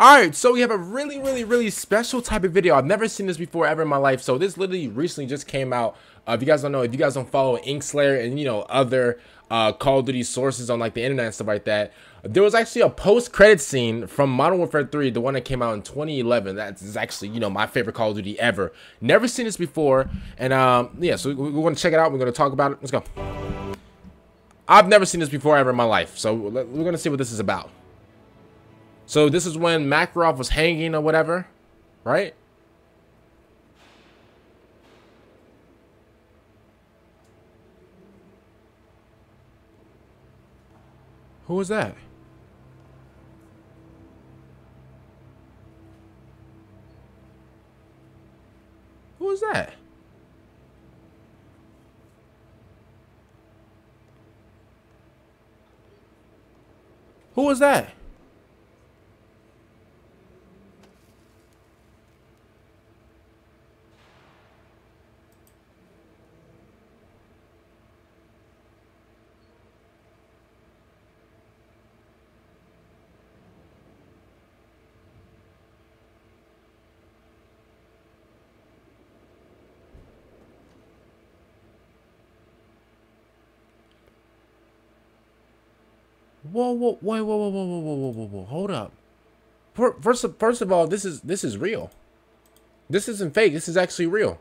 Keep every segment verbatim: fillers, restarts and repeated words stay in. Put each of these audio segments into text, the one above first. Alright, so we have a really, really, really special type of video. I've never seen this before ever in my life. So this literally recently just came out. Uh, if you guys don't know, if you guys don't follow Ink Slayer and, you know, other uh, Call of Duty sources on like the internet and stuff like that, there was actually a post-credit scene from Modern Warfare three, the one that came out in twenty eleven. That's actually, you know, my favorite Call of Duty ever. Never seen this before. And um, yeah, so we're going to check it out. We're going to talk about it. Let's go. I've never seen this before ever in my life. So we're going to see what this is about. So this is when Makarov was hanging or whatever, right? Who was that? Who was that? Who was that? Whoa, whoa, whoa, whoa, whoa, whoa, whoa, whoa, whoa, whoa, hold up. First, first of all, this is, this is real. This isn't fake. This is actually real.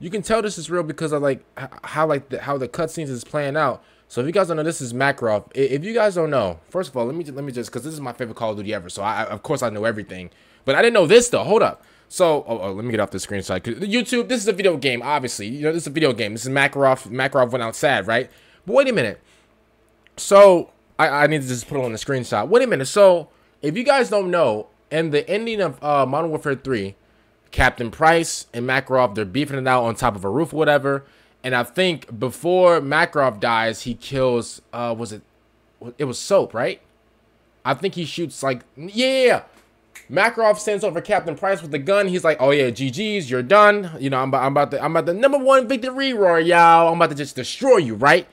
You can tell this is real because of like how, like the, how the cutscenes is playing out. So if you guys don't know, this is Makarov. If you guys don't know, first of all, let me, let me just, cause this is my favorite Call of Duty ever. So I, of course I know everything, but I didn't know this though. Hold up. So, oh, oh, let me get off the screen so I could, YouTube, this is a video game, obviously, you know, this is a video game. This is Makarov. Makarov went outside, right? But wait a minute. So I, I need to just put it on the screenshot. Wait a minute. So if you guys don't know, in the ending of uh, Modern Warfare three, Captain Price and Makarov, they're beefing it out on top of a roof or whatever. And I think before Makarov dies, he kills, uh, was it, it was Soap, right? I think he shoots like, yeah. Makarov sends over Captain Price with the gun. He's like, oh yeah, G G's, you're done. You know, I'm, I'm about to, I'm about the number one victory roar, y'all. I'm about to just destroy you, right?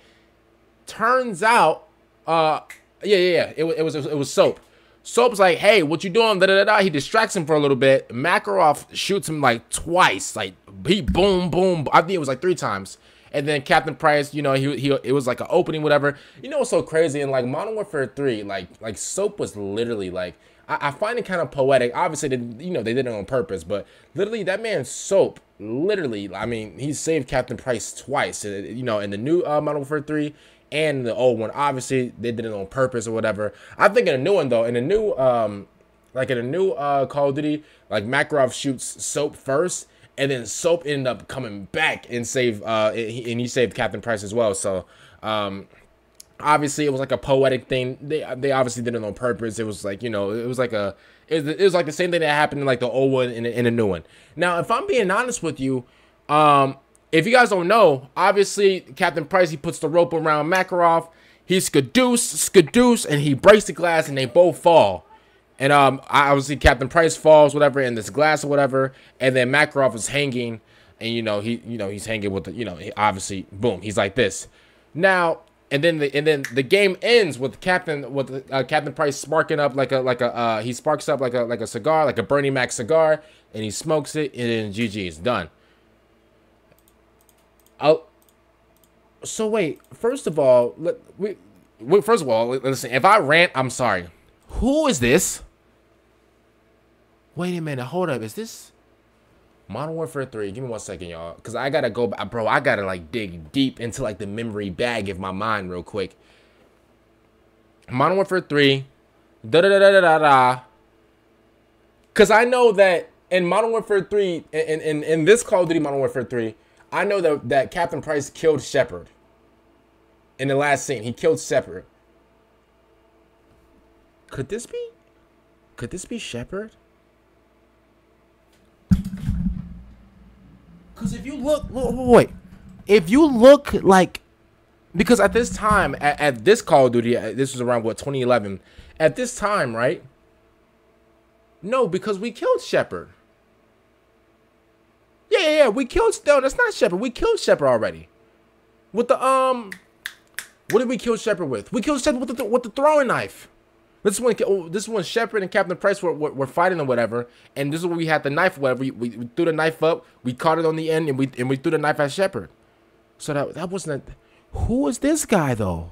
Turns out, uh, yeah, yeah, yeah, it, it was, it was Soap. Soap's like, hey, what you doing? Da, da, da, da. He distracts him for a little bit. Makarov shoots him like twice, like he boom, boom. I think it was like three times. And then Captain Price, you know, he, he, it was like an opening, whatever. You know what's so crazy? And like Modern Warfare three, like, like Soap was literally like, I, I find it kind of poetic. Obviously, they, you know, they did it on purpose, but literally that man Soap, literally, I mean, he saved Captain Price twice, you know, in the new uh, Modern Warfare three. And the old one, obviously they did it on purpose or whatever. I think in a new one though, in a new um like in a new uh Call of Duty, like Makarov shoots Soap first and then Soap ended up coming back and save uh and he saved Captain Price as well. So um obviously it was like a poetic thing. They they obviously did it on purpose. It was like, you know, it was like a it, it was like the same thing that happened in like the old one and in a new one. Now, if I'm being honest with you, um if you guys don't know, obviously, Captain Price, he puts the rope around Makarov. He skadoos, skadoos, and he breaks the glass, and they both fall. And um, obviously, Captain Price falls, whatever, in this glass or whatever. And then Makarov is hanging, and, you know, he, you know, he's hanging with the, you know, he obviously, boom, he's like this. Now, and then the, and then the game ends with Captain, with uh, Captain Price sparking up like a, like a, uh, he sparks up like a, like a cigar, like a Bernie Mac cigar, and he smokes it, and then G G, it's done. Oh, so wait, first of all, let, we, we, first of all, listen, if I rant, I'm sorry. Who is this? Wait a minute, hold up, is this Modern Warfare three? Give me one second, y'all, because I got to go, bro, I got to, like, dig deep into, like, the memory bag of my mind real quick. Modern Warfare three, da-da-da-da-da-da-da, because I know that in Modern Warfare three, in, in, in this Call of Duty Modern Warfare three, I know that, that Captain Price killed Shepherd. In the last scene, he killed Shepherd. Could this be? Could this be Shepherd? Because if you look, wait, wait, if you look like, because at this time, at, at this Call of Duty, this was around what, twenty eleven. At this time, right? No, because we killed Shepherd. Yeah, yeah, yeah, we killed, no, that's not Shepherd. We killed Shepherd already. With the, um, what did we kill Shepherd with? We killed Shepherd with the, th with the throwing knife. This one, oh, this one, Shepherd and Captain Price were, were, were fighting or whatever, and this is where we had the knife. Whatever, we, we, we threw the knife up, we caught it on the end, and we and we threw the knife at Shepherd. So that that wasn't. A, who was this guy though?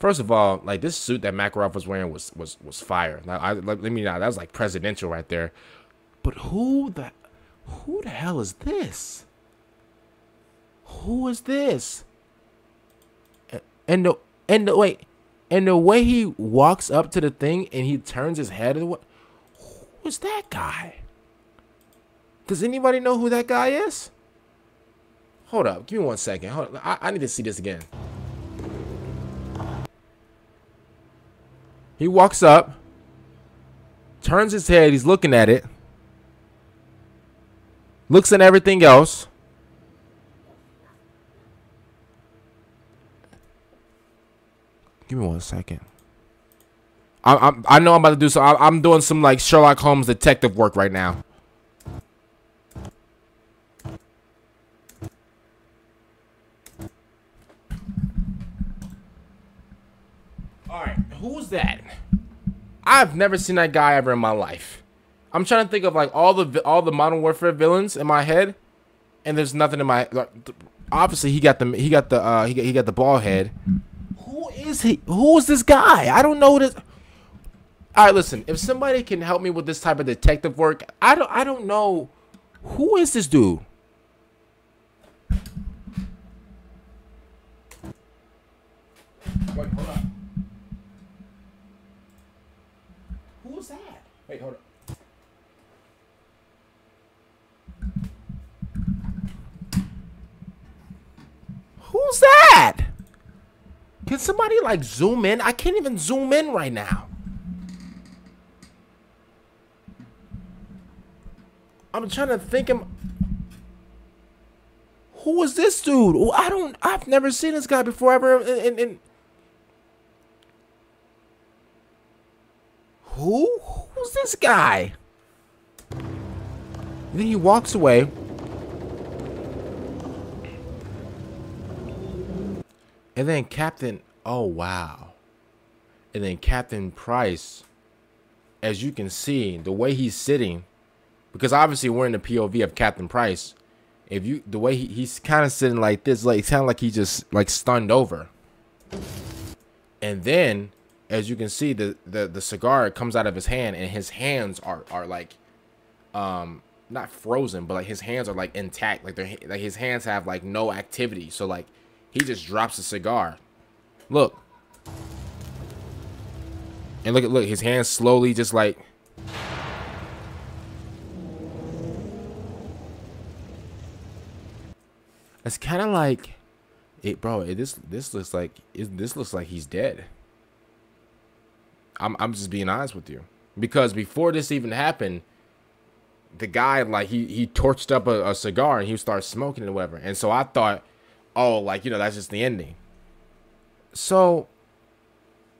First of all, like this suit that Makarov was wearing was was was fire. Now, I let me know, that was like presidential right there. But who the who the hell is this? Who is this? And the and the wait, and the way he walks up to the thing and he turns his head. Who is that guy? Does anybody know who that guy is? Hold up, give me one second. Hold up, I, I need to see this again. He walks up, turns his head, he's looking at it, looks at everything else. Give me one second. I, I'm, I know I'm about to do so. I, I'm doing some like Sherlock Holmes detective work right now. Who's that? I've never seen that guy ever in my life. I'm trying to think of like all the all the Modern Warfare villains in my head, and there's nothing in my. Like, obviously, he got the he got the uh, he got, he got the bald head. Who is he? Who is this guy? I don't know this. All right, listen. If somebody can help me with this type of detective work, I don't I don't know who is this dude. Wait, hold on. Who's that? Wait, hold up. Who's that? Can somebody like zoom in? I can't even zoom in right now. I'm trying to think of who is this dude? Oh, I don't. I've never seen this guy before ever. In, in, in Who? Who's this guy? And then he walks away. And then Captain... Oh, wow. And then Captain Price, as you can see, the way he's sitting, because obviously we're in the P O V of Captain Price. If you, the way he, he's kind of sitting like this, like it sounds like he just like stunned over. And then... as you can see, the, the, the cigar comes out of his hand, and his hands are, are like, um, not frozen, but like his hands are like intact. Like they're like his hands have like no activity. So like he just drops the cigar. Look. And look at, look, his hands slowly just like. It's kind of like it, bro, it, this, this looks like it, this looks like he's dead. I'm, I'm just being honest with you, because before this even happened, the guy, like he, he torched up a, a cigar and he started smoking it or whatever. And so I thought, oh, like, you know, that's just the ending. So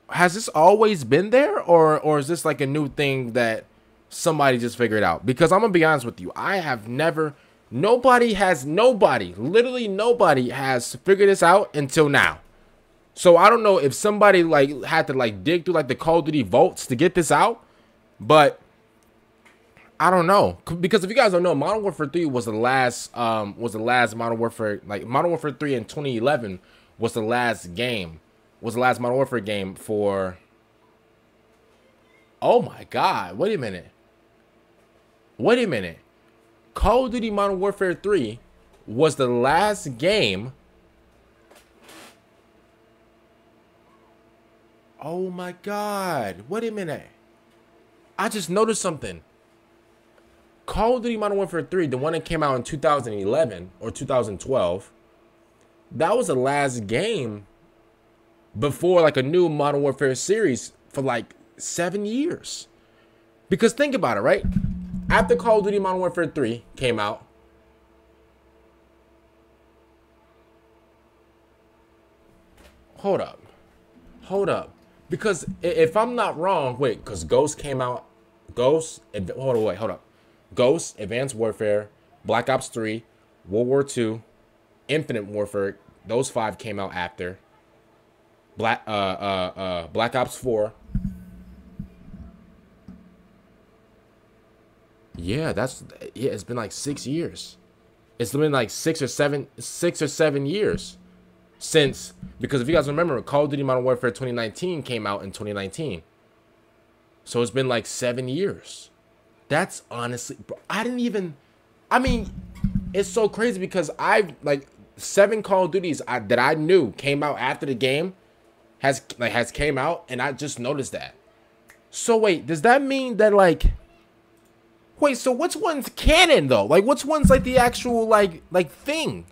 has this always been there, or, or is this like a new thing that somebody just figured out? Because I'm gonna be honest with you. I have never, nobody has nobody, literally nobody has figured this out until now. So I don't know if somebody like had to like dig through like the Call of Duty vaults to get this out, but I don't know, because if you guys don't know, Modern Warfare three was the last um was the last Modern Warfare like Modern Warfare three in twenty eleven was the last game was the last Modern Warfare game for. Oh my God! Wait a minute. Wait a minute. Call of Duty Modern Warfare three was the last game. Oh my God, wait a minute. I just noticed something. Call of Duty Modern Warfare three, the one that came out in two thousand eleven or two thousand twelve, that was the last game before like a new Modern Warfare series for like seven years. Because think about it, right? After Call of Duty Modern Warfare three came out, hold up, hold up. Because if I'm not wrong, wait, because Ghost came out, Ghost, hold on, wait, hold up. Ghost, Advanced Warfare, Black Ops three, World War two, Infinite Warfare, those five came out after. Black uh, uh, uh, Black Ops four. Yeah, that's yeah. It's been like six years. It's been like six or seven, six or seven years since, because if you guys remember, Call of Duty Modern Warfare twenty nineteen came out in twenty nineteen. So it's been like seven years. That's honestly, bro, I didn't even. I mean, it's so crazy because I've like seven Call of Duties I, that I knew came out after the game has like has came out, and I just noticed that. So wait, does that mean that like? Wait, so which one's canon though? Like, which one's like the actual like like thing?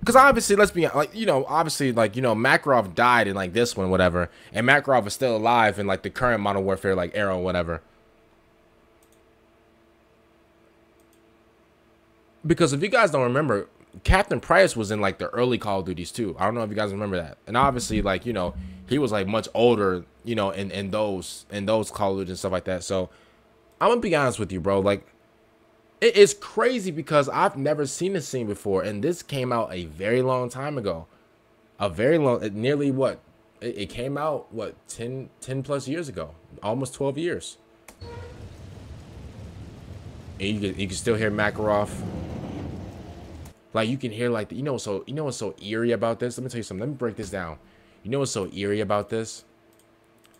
Because obviously, let's be like you know, obviously like you know, Makarov died in like this one, whatever, and Makarov is still alive in like the current Modern Warfare like era, whatever. Because if you guys don't remember, Captain Price was in like the early Call of Duties too. I don't know if you guys remember that, and obviously like you know, he was like much older, you know, in in those in those Call of Duties and stuff like that. So I'm gonna be honest with you, bro. Like, it is crazy because I've never seen this scene before, and this came out a very long time ago. A very long, nearly what? It, it came out what ten, ten plus years ago, almost twelve years. And you can you can still hear Makarov. Like you can hear like the, you know so you know what's so eerie about this? Let me tell you something. Let me break this down. You know what's so eerie about this?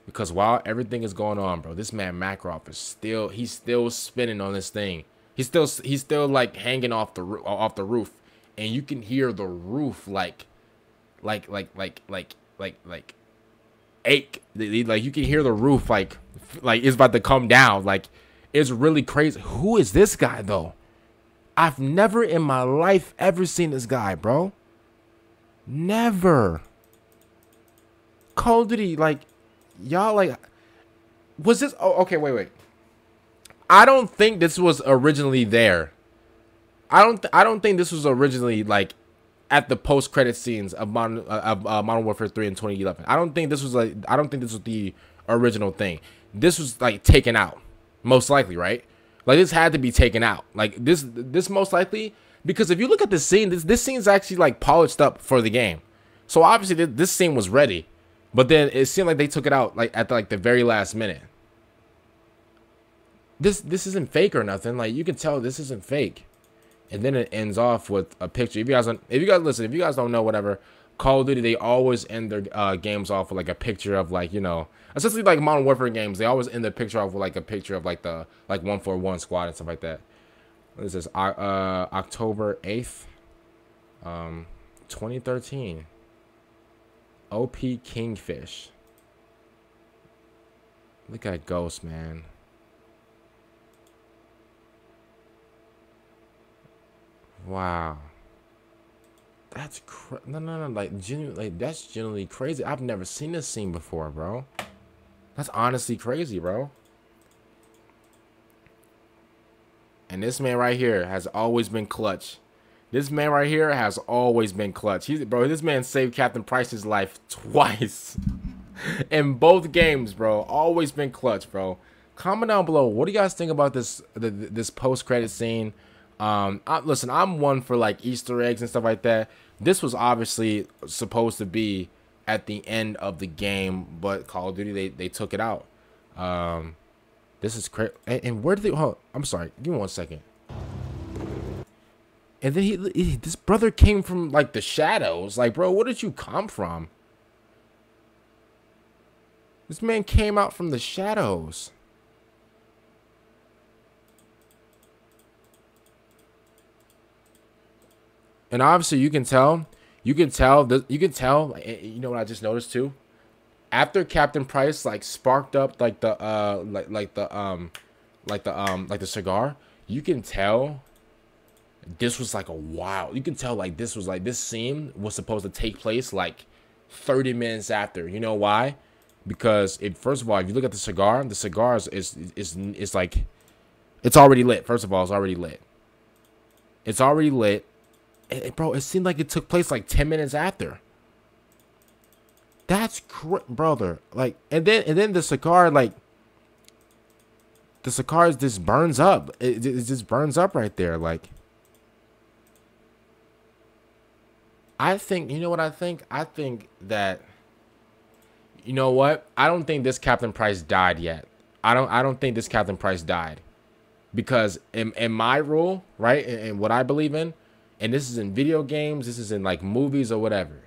Because while everything is going on, bro, this man Makarov is still he's still spinning on this thing. He's still he's still like hanging off the off the roof, and you can hear the roof like, like like like like like like ache. Like you can hear the roof like like it's about to come down. Like it's really crazy. Who is this guy though? I've never in my life ever seen this guy, bro. Never. Call of Duty like. Y'all like was this oh okay wait wait I don't think this was originally there. I don't th I don't think this was originally like at the post credit scenes of Modern, uh, of uh, Modern Warfare three in twenty eleven. I don't think this was like I don't think this was the original thing. This was like taken out most likely, right? Like this had to be taken out like this this most likely, because if you look at the scene, this this scene's actually like polished up for the game. So obviously th this scene was ready. But then it seemed like they took it out like at the, like the very last minute. This this isn't fake or nothing. Like you can tell this isn't fake. And then it ends off with a picture. If you guys don't, if you guys listen, if you guys don't know, whatever, Call of Duty, they always end their uh, games off with like a picture of like you know, especially like Modern Warfare games, they always end their picture off with like a picture of like the like one four one squad and stuff like that. What is this? Uh, October eighth, um, twenty thirteen. O P Kingfish. Look at Ghost, man. Wow. That's cra no, no, no. Like, genuinely, like, that's genuinely crazy. I've never seen this scene before, bro. That's honestly crazy, bro. And this man right here has always been clutch. This man right here has always been clutch. He's, bro, this man saved Captain Price's life twice. In both games, bro. Always been clutch, bro. Comment down below. What do you guys think about this the, this post-credit scene? Um, I, listen, I'm one for, like, Easter eggs and stuff like that. This was obviously supposed to be at the end of the game, but Call of Duty, they, they took it out. Um, this is crazy. And, and where did they... Oh, I'm sorry. Give me one second. And then he, he, this brother came from, like, the shadows. Like, bro, where did you come from? This man came out from the shadows. And obviously, you can tell. You can tell. You can tell. You know what I just noticed, too? After Captain Price, like, sparked up, like, the, uh, like, like the, um, like the, um, like the cigar. You can tell... This was like a wow. You can tell like this was like this scene was supposed to take place like thirty minutes after. You know why? Because it first of all, if you look at the cigar, the cigar is is is, is like it's already lit. First of all, it's already lit. It's already lit, and, and bro. It seemed like it took place like ten minutes after. That's cr brother. Like and then and then the cigar like the cigar just burns up. It, it just burns up right there. Like. I think, you know what I think? I think that, you know what? I don't think this Captain Price died yet. I don't, I don't think this Captain Price died. Because in, in my rule, right, in, in what I believe in, and this is in video games, this is in like movies or whatever,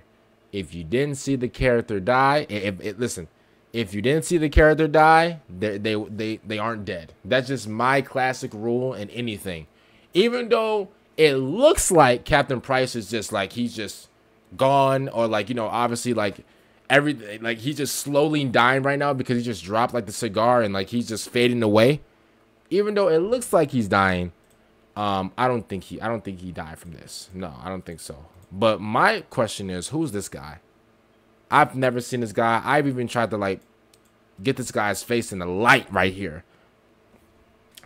if you didn't see the character die, if, if listen, if you didn't see the character die, they, they they they aren't dead. That's just my classic rule in anything. Even though it looks like Captain Price is just like, he's just gone, or like, you know, obviously like everything, like he's just slowly dying right now because he just dropped like the cigar and like he's just fading away. Even though it looks like he's dying, um, I don't think he I don't think he died from this. No, I don't think so. But my question is, who's this guy? I've never seen this guy. I've even tried to, like, get this guy's face in the light right here.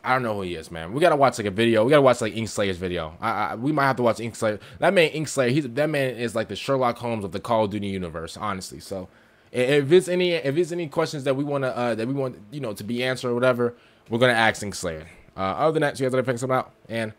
I don't know who he is, man. We got to watch, like, a video. We got to watch, like, Ink Slayer's video. I, I, we might have to watch Ink Slayer. That man, Ink Slayer, he's, that man is, like, the Sherlock Holmes of the Call of Duty universe, honestly. So, if it's any, if it's any questions that we want to, uh, that we want, you know, to be answered or whatever, we're going to ask Ink Slayer. Uh, other than that, you guys got to pick something out, and...